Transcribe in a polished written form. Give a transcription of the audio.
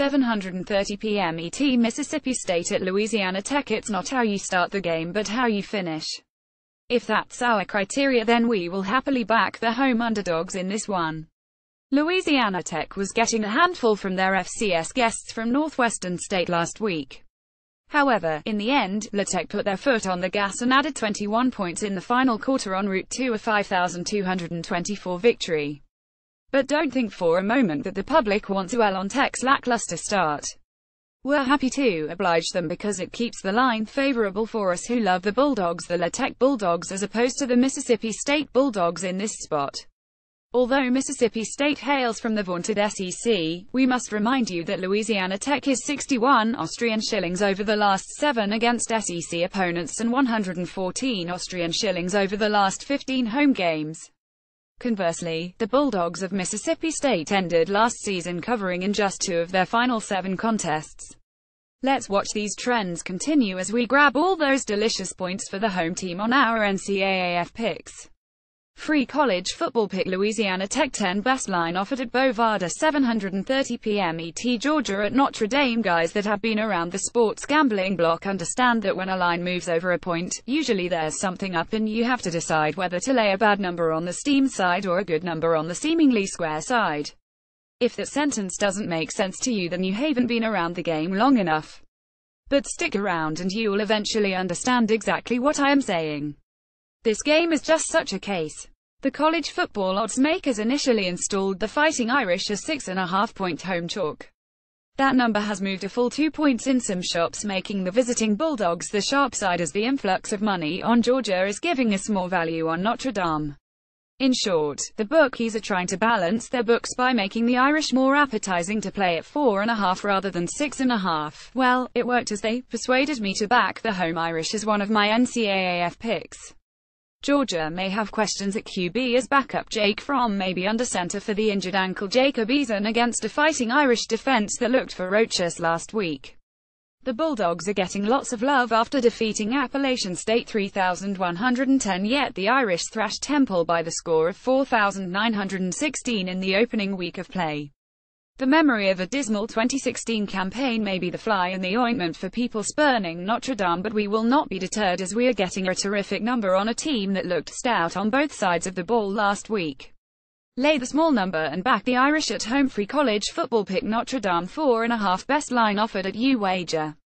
7:30 p.m. ET Mississippi State at Louisiana Tech. It's not how you start the game but how you finish. If that's our criteria, then we will happily back the home underdogs in this one. Louisiana Tech was getting a handful from their FCS guests from Northwestern State last week. However, in the end, La Tech put their foot on the gas and added 21 points in the final quarter en route to a 5,224 victory. But don't think for a moment that the public wants to dwell on Tech's lackluster start. We're happy to oblige them because it keeps the line favorable for us who love the Bulldogs, the La Tech Bulldogs, as opposed to the Mississippi State Bulldogs in this spot. Although Mississippi State hails from the vaunted SEC, we must remind you that Louisiana Tech is 61 Austrian shillings over the last 7 against SEC opponents and 114 Austrian shillings over the last 15 home games. Conversely, the Bulldogs of Mississippi State ended last season covering in just 2 of their final 7 contests. Let's watch these trends continue as we grab all those delicious points for the home team on our NCAAF picks. Free college football pick: Louisiana Tech 10 best line offered at Bovada 7:30 p.m. ET. Georgia at Notre Dame. Guys that have been around the sports gambling block understand that when a line moves over a point, usually there's something up and you have to decide whether to lay a bad number on the steam side or a good number on the seemingly square side. If that sentence doesn't make sense to you, then you haven't been around the game long enough. But stick around and you'll eventually understand exactly what I am saying. This game is just such a case. The college football odds makers initially installed the Fighting Irish as 6.5-point home chalk. That number has moved a full 2 points in some shops, making the visiting Bulldogs the sharp side as the influx of money on Georgia is giving us more value on Notre Dame. In short, the bookies are trying to balance their books by making the Irish more appetizing to play at 4.5 rather than 6.5. Well, it worked as they persuaded me to back the home Irish as one of my NCAAF picks. Georgia may have questions at QB as backup Jake Fromm may be under center for the injured ankle Jacob Eason against a Fighting Irish defense that looked ferocious last week. The Bulldogs are getting lots of love after defeating Appalachian State 3,110, yet the Irish thrashed Temple by the score of 4,916 in the opening week of play. The memory of a dismal 2016 campaign may be the fly in the ointment for people spurning Notre Dame, but we will not be deterred as we are getting a terrific number on a team that looked stout on both sides of the ball last week. Lay the small number and back the Irish at home. Free college football pick: Notre Dame 4.5 best line offered at U Wager.